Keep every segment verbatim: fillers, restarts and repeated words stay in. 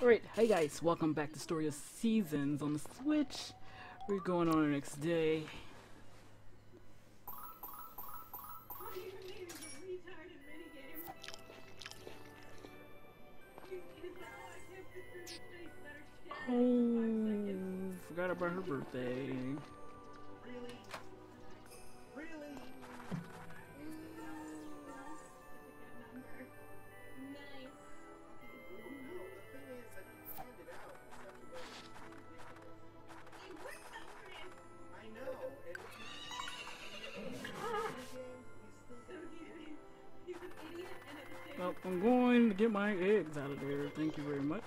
Alright, hey guys, welcome back to Story of Seasons on the Switch. We're going on the next day. Oh, forgot about her birthday. Well, I'm going to get my eggs out of there. Thank you very much.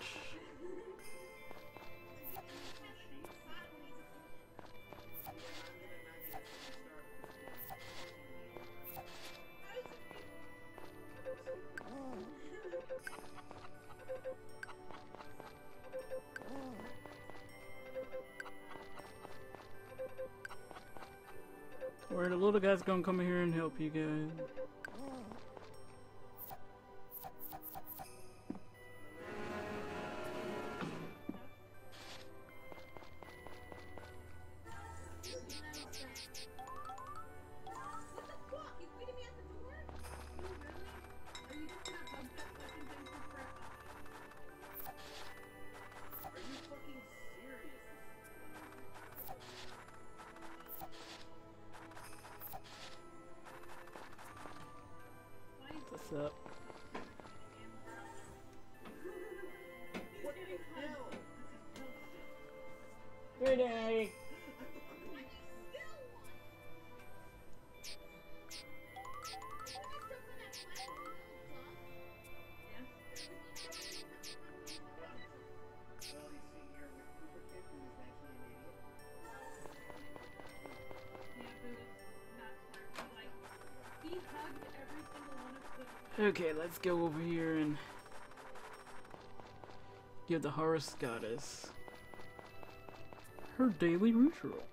Where the little guy's gonna come in here and help you guys. Up. Good day. Okay, let's go over here and give the Horus Goddess her daily ritual.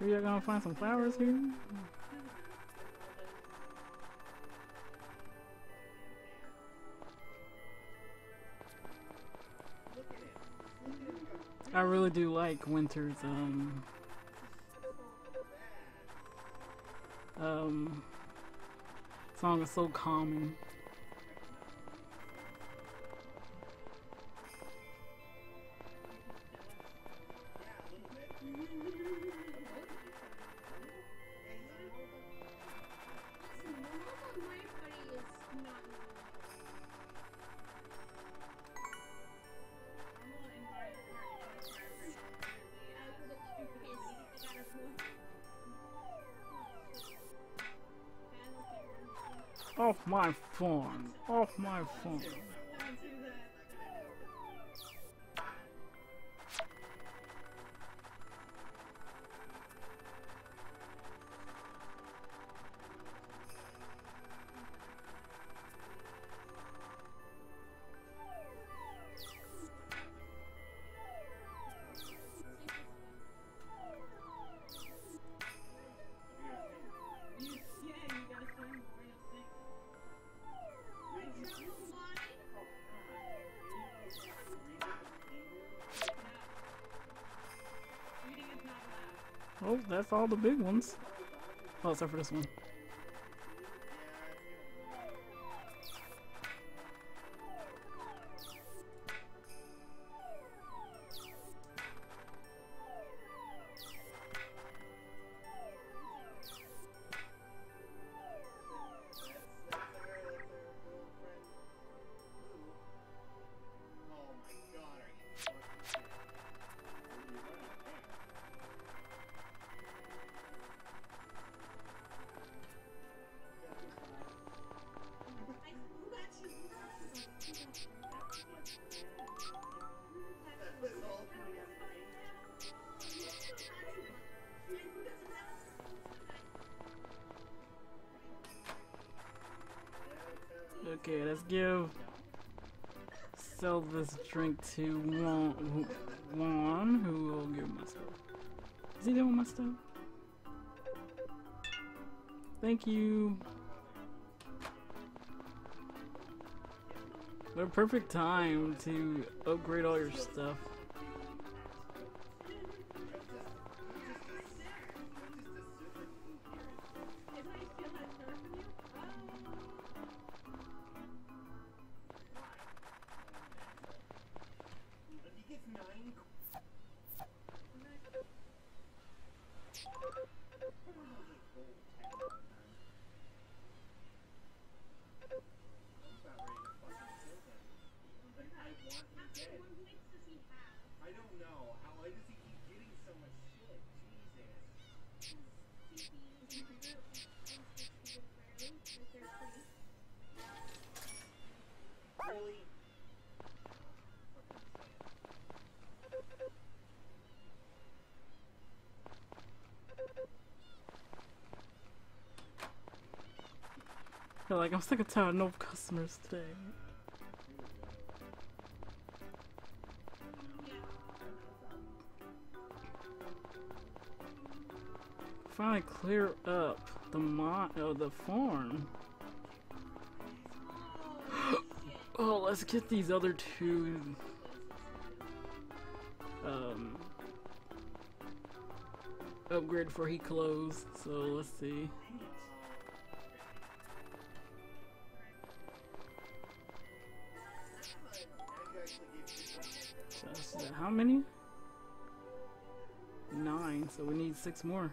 We are gonna find some flowers here. I really do like winter's um um song is so calming. Off my phone, off my phone. Oh, that's all the big ones. Oh, except for this one. Okay, let's give. Sell this drink to one, one who will give my stuff. Is he doing my stuff? Thank you. What a perfect time to upgrade all your stuff. Like, I'm sick of telling no customers today. Finally clear up the mon oh, the farm. Oh, let's get these other two um upgrade before he closed, so let's see. How many? Nine, so we need six more.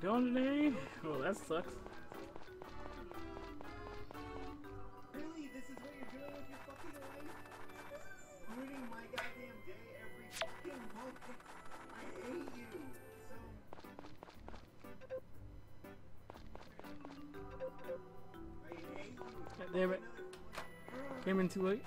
Going today? Oh, that sucks. Really, this is what you're doing with your fucking life? Ruining my goddamn day every fucking month. I hate you. So I hate you. God damn it! Came in too late.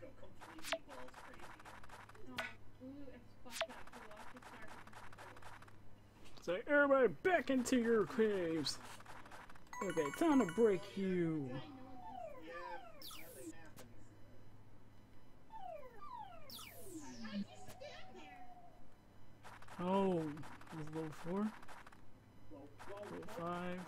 just go completely balls crazy. No, blue is fucked up. The lock is dark. So everybody back into your caves. Okay, time to break you. Oh, this is level four. Level five.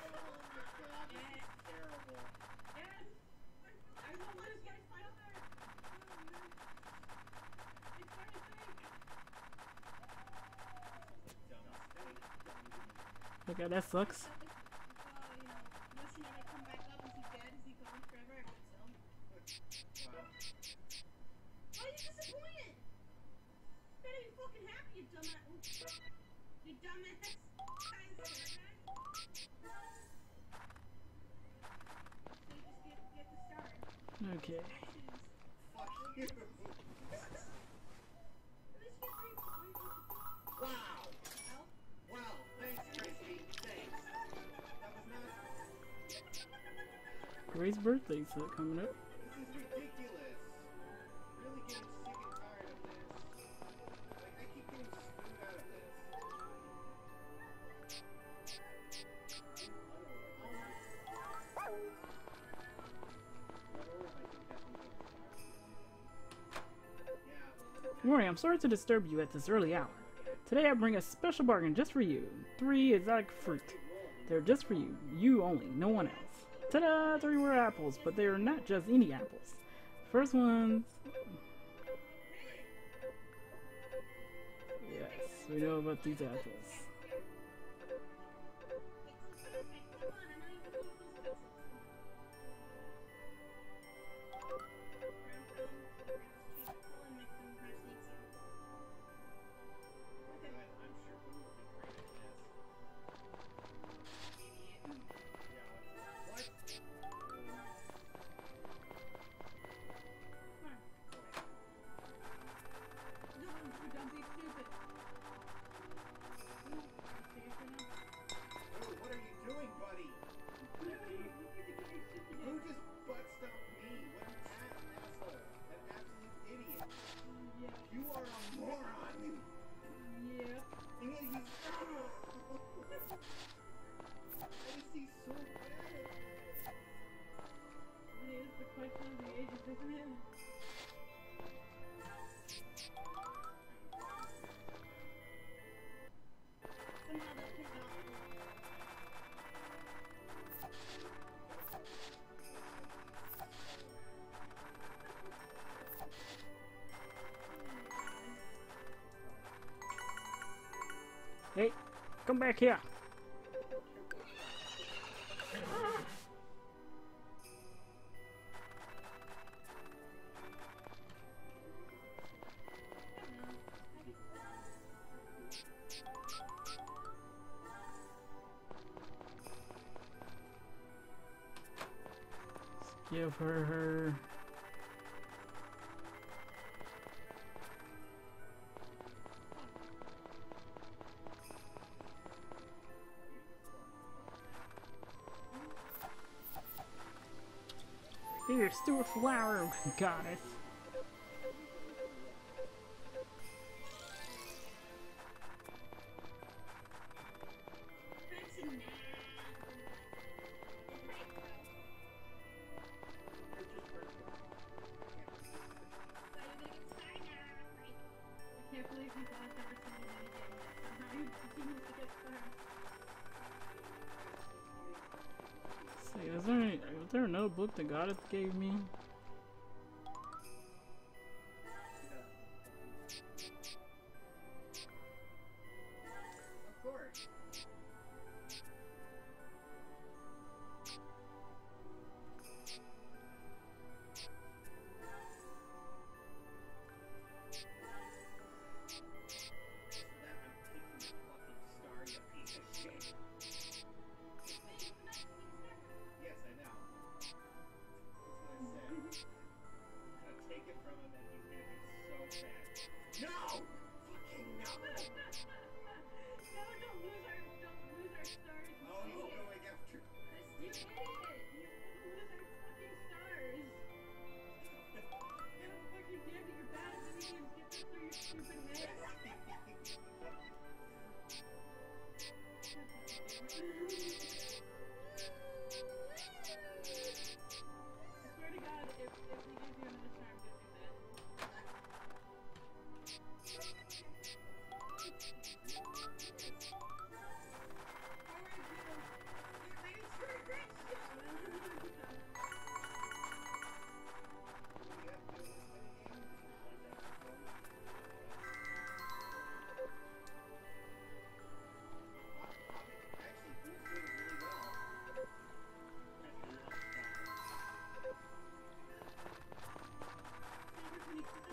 Okay, that sucks. Okay. Wow. Wow. Thanks, Tracy. Thanks. That was nice. Gray's birthday's coming up. Morning, I'm sorry to disturb you at this early hour. Today I bring a special bargain just for you. Three exotic fruit. They're just for you. You only. No one else. Ta-da! Three rare apples, but they are not just any apples. The first one's... Yes, we know about these apples. Hey, come back here. Give her her. Here's Stuart Flower Goddess. Book the goddess gave me. Of course. Yes, I know.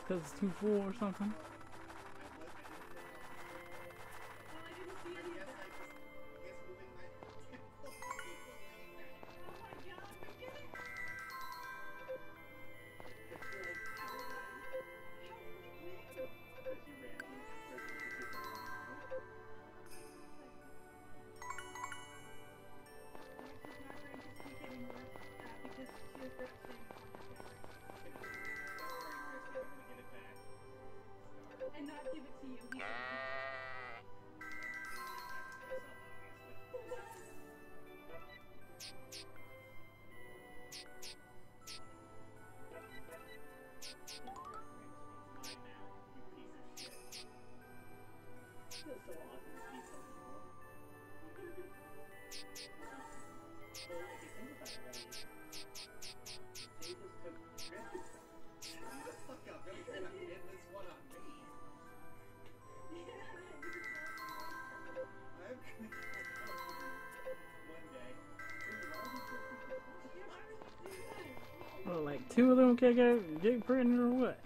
because it's too full or something. Well, like two of them can't get, get pregnant or what?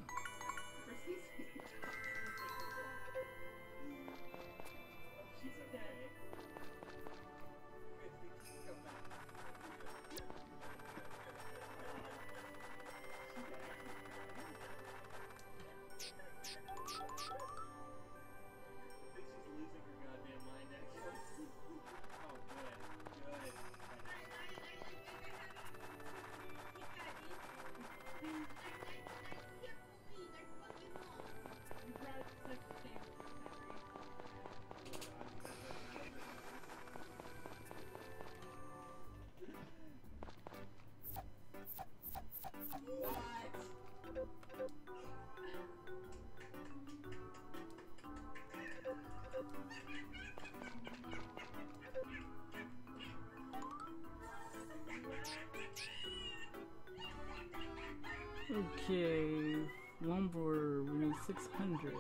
Okay, lumber, we need six hundred.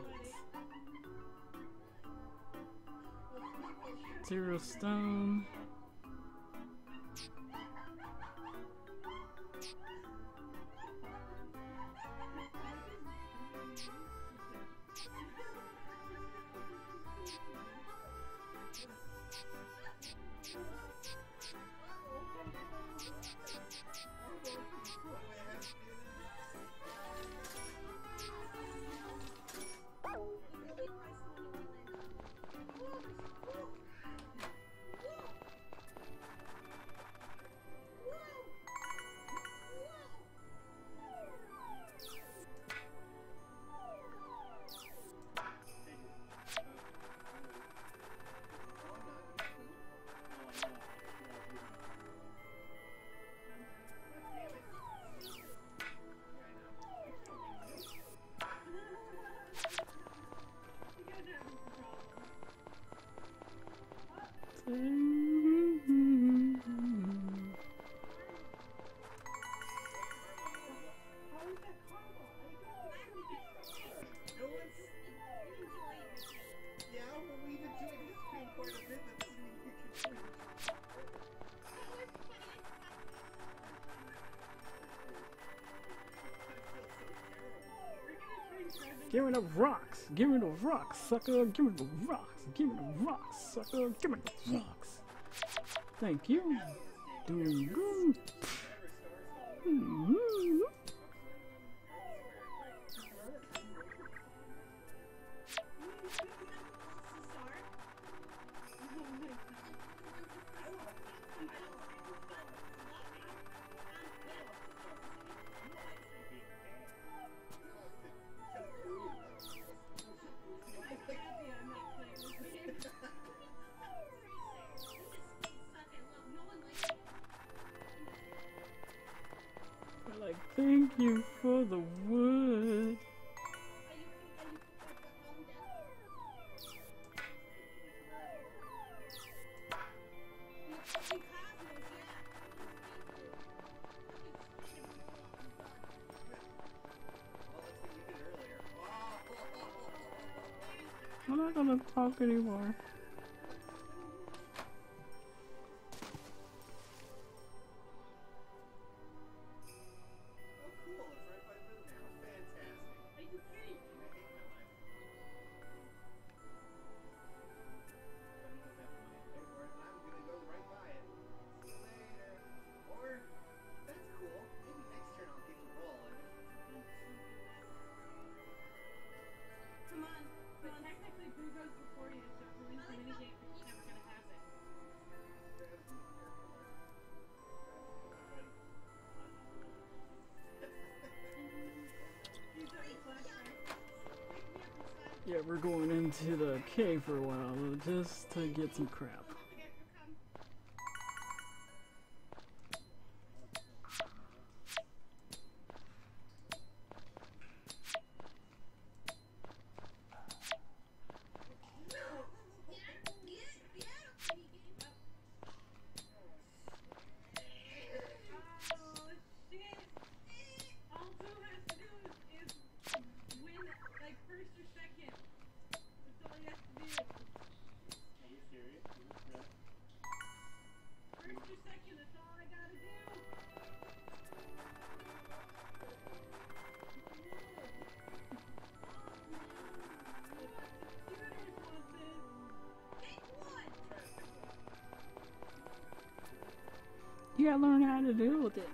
Material stone. Give me the rocks! Give me the rocks, sucker! Give me the rocks! Give me the rocks, sucker! Give me the rocks! Thank you! Doing good! Mm-hmm. Thank you for the wood. I'm not gonna talk anymore. You Yeah, we're going into the cave for a while, though, just to get some crap. You gotta learn how to deal with it.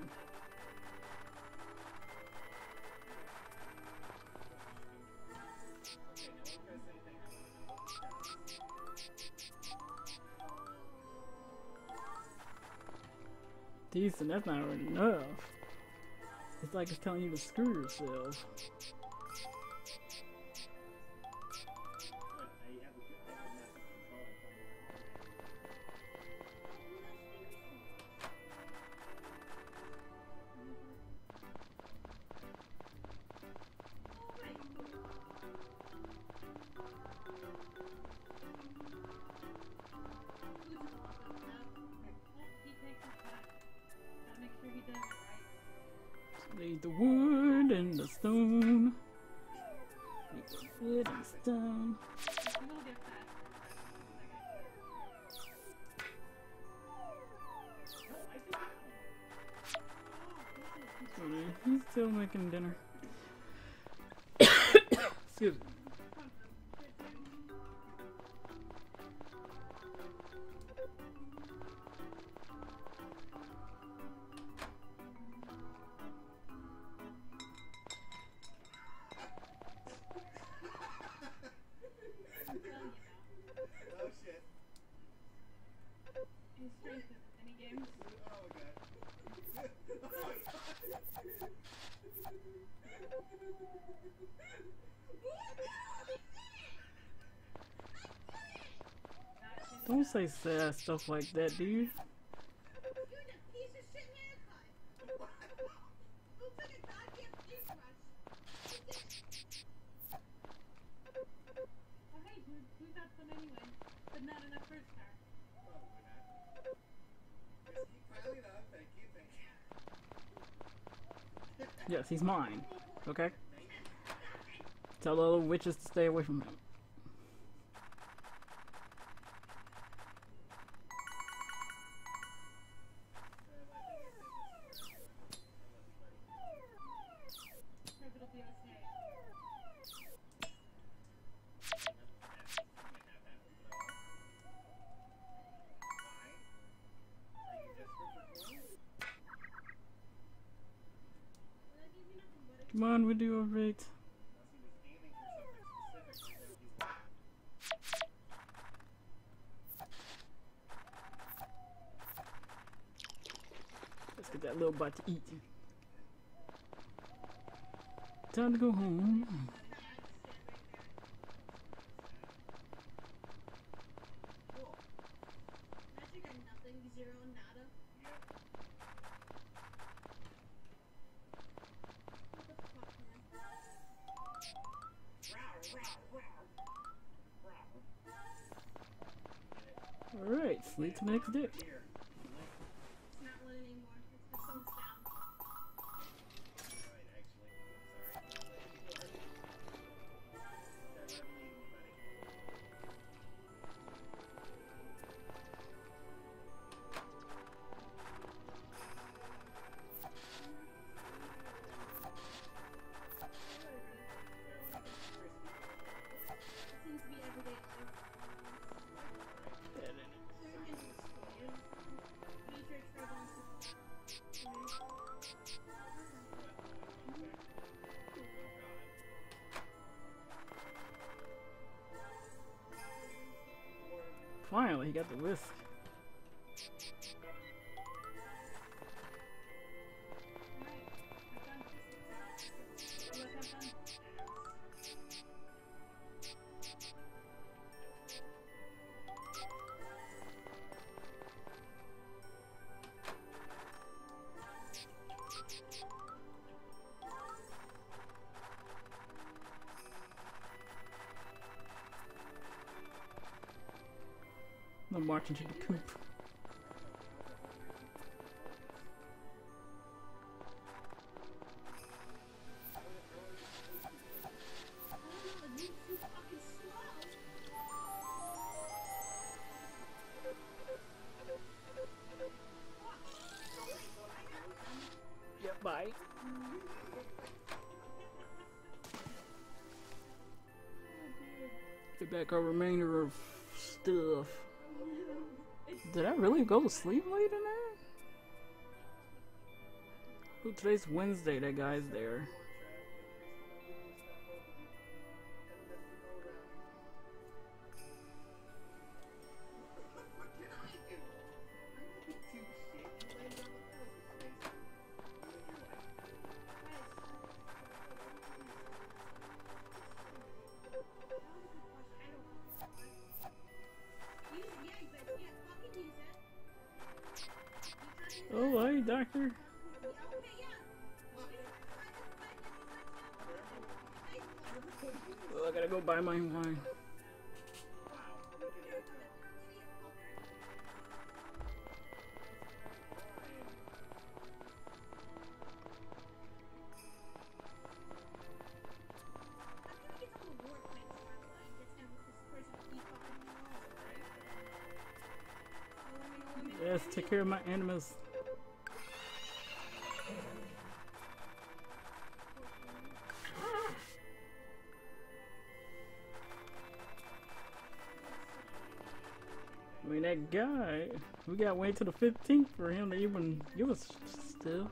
Decent, that's not enough. It's like it's telling you to screw yourself. Need the wood and the stone. Need the wood and stone. He's still making dinner. Excuse me. Don't say sad stuff like that, dude. Yes, he's mine. Okay? Tell the little witches to stay away from him. Come on, we do all right. Let's get that little bite to eat. Time to go home. Alright, sleep the next day. Finally, he got the whisk. I'm marching to the coop. Yeah, bye. Get back our remainder of stuff. Did I really go to sleep late tonight? Ooh, today's Wednesday, that guy's there. Oh, hey, doctor. Oh, I gotta go buy my wine. Yes, take care of my animals. I mean, that guy, we gotta wait till the fifteenth for him to even give us still.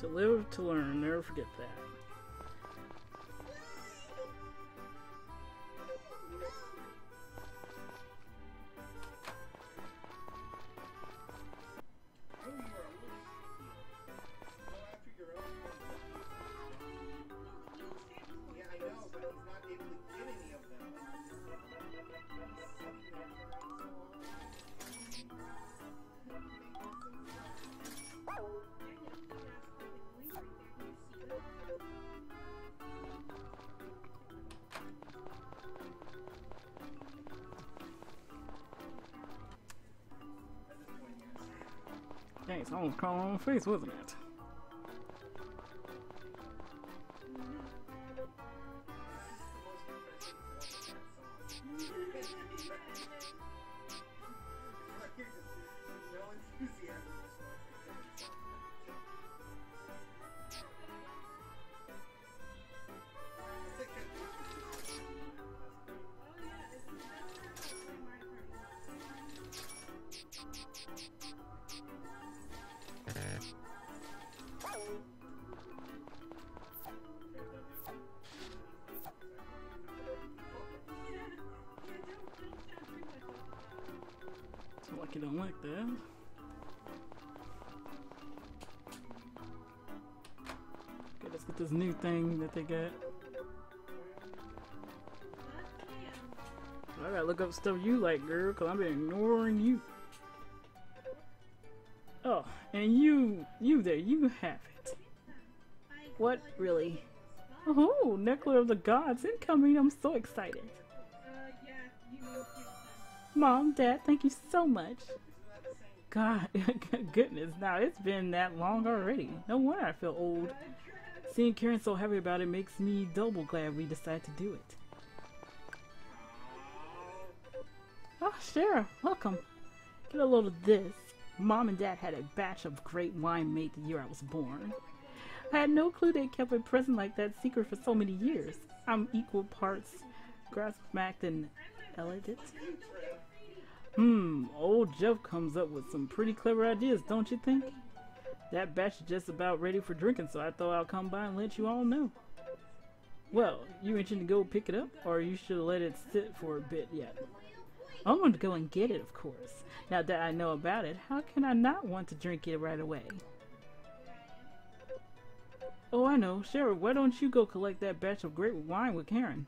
To live, to learn, never forget that. Dang, it's almost crawling on my face, wasn't it? You don't like that. Okay, let's get this new thing that they got. I gotta look up stuff you like, girl, because I've been ignoring you. Oh, and you, you there, you have it. What, really? Oh, necklace of the gods incoming. I'm so excited. Mom, Dad, thank you so much. God, goodness, now it's been that long already. No wonder I feel old. Seeing Karen so happy about it makes me double glad we decided to do it. Oh, Sarah, welcome. Get a load of this. Mom and Dad had a batch of great wine made the year I was born. I had no clue they kept a present like that secret for so many years. I'm equal parts gobsmacked and elegant. Hmm, old Jeff comes up with some pretty clever ideas, don't you think? That batch is just about ready for drinking, so I thought I'll come by and let you all know. Well, you intend to go pick it up, or you should let it sit for a bit yet? I'm going to go and get it, of course. Now that I know about it, how can I not want to drink it right away? Oh, I know. Sarah, why don't you go collect that batch of grape wine with Karen?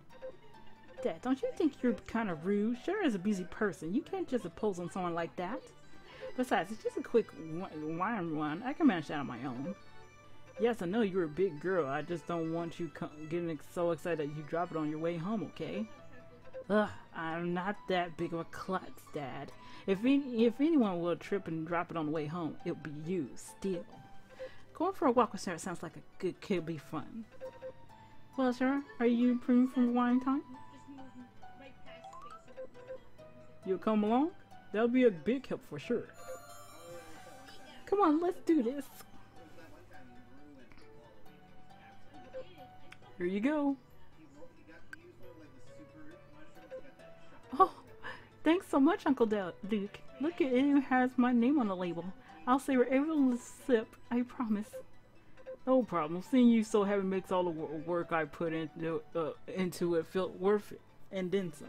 Dad, don't you think you're kind of rude? Sarah's a busy person. You can't just impose on someone like that. Besides, it's just a quick wine run. I can manage that on my own. Yes, I know you're a big girl. I just don't want you getting so excited that you drop it on your way home, okay? Ugh, I'm not that big of a klutz, Dad. If, any, if anyone will trip and drop it on the way home, it'll be you, still. Going for a walk with Sarah sounds like a good could be fun. Well, Sarah, are you improved from wine time? You'll come along? That'll be a big help for sure. Come on, let's do this. Here you go. Oh, thanks so much, Uncle Duke. Look at it, it has my name on the label. I'll savor every little sip, I promise. No problem. Seeing you so happy makes all the work I put into, uh, into it feel worth it, and then some.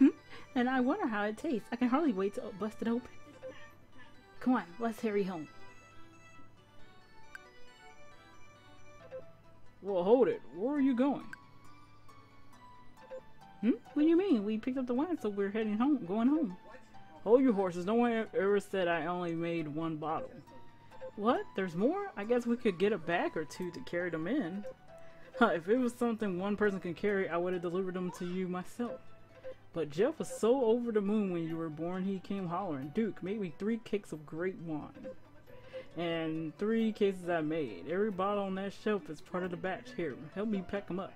Hmm? And I wonder how it tastes. I can hardly wait to bust it open. Come on, let's hurry home. Well, hold it. Where are you going? Hmm? What do you mean? We picked up the wine, so we're heading home, going home. Hold your horses. No one ever said I only made one bottle. What? There's more? I guess we could get a bag or two to carry them in. Huh, if it was something one person can carry, I would have delivered them to you myself. But Jeff was so over the moon when you were born, he came hollering. Duke, made me three cakes of great wine. And three cases I made. Every bottle on that shelf is part of the batch. Here, help me pack them up.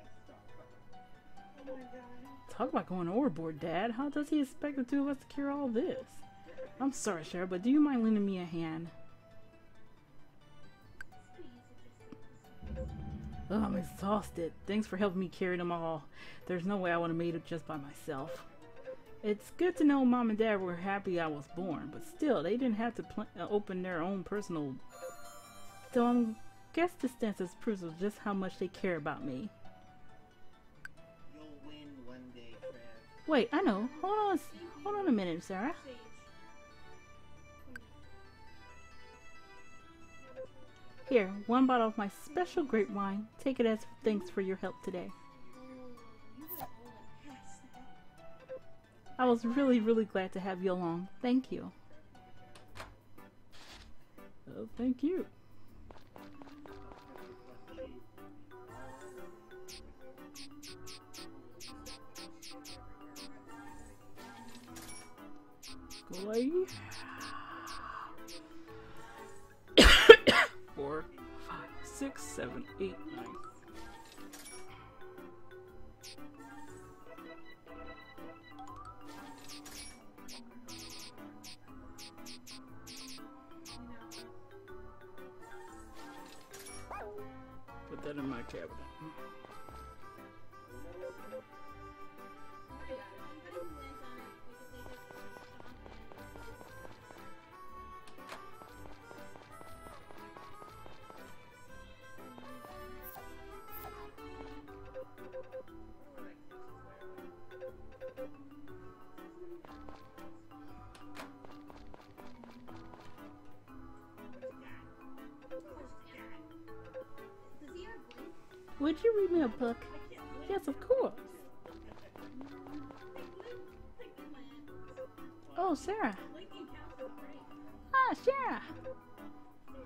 Talk about going overboard, Dad. How does he expect the two of us to cure all this? I'm sorry, Sarah, but do you mind lending me a hand? Ugh, I'm exhausted. Thanks for helping me carry them all. There's no way I would have made it just by myself. It's good to know Mom and Dad were happy I was born, but still, they didn't have to pl open their own personal... So I guess this stanza proves just how much they care about me. Wait, I know. Hold on, hold on a minute, Sarah. Here, one bottle of my special grape wine. Take it as thanks for your help today. I was really, really glad to have you along. Thank you. Oh, thank you. Four, five, six, seven, eight, nine. Put that in my cabinet. Would you read me a book? Yes, of course. Oh, Sarah. Ah, Sarah.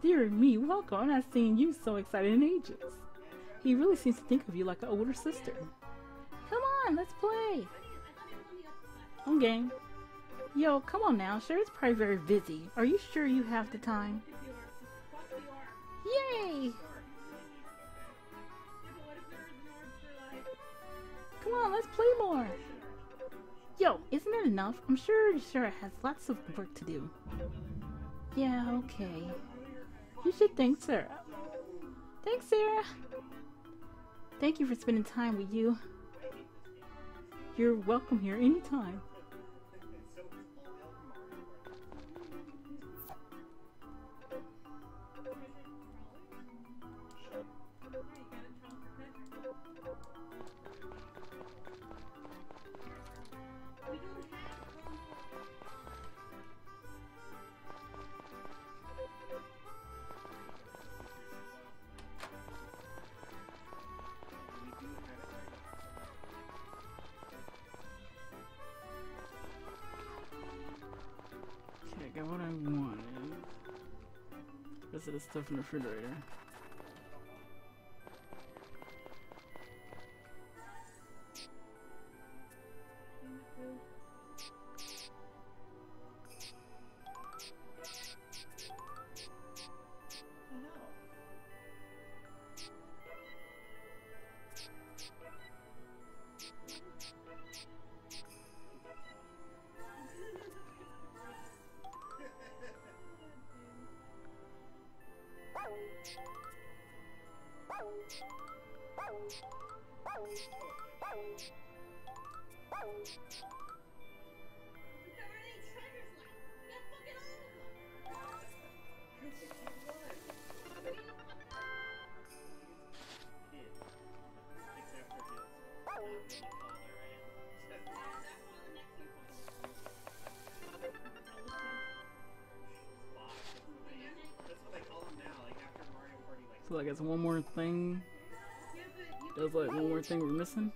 Dear me, welcome. I've not seen you so excited in ages. He really seems to think of you like an older sister. Come on, let's play. I'm game. Yo, come on now. Sarah's probably very busy. Are you sure you have the time? Yay! Come on, let's play more! Yo, isn't it enough? I'm sure Sarah has lots of work to do. Yeah, okay. You should thank Sarah. Thanks, Sarah! Thank you for spending time with you. You're welcome here anytime. because of the stuff in the refrigerator. So like it's one more thing. There's like one more thing we're missing.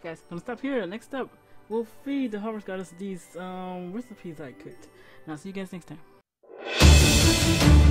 Guys, don't stop here. Next up, we'll feed the Harvest Goddess these um, recipes I cooked. And I'll see you guys next time.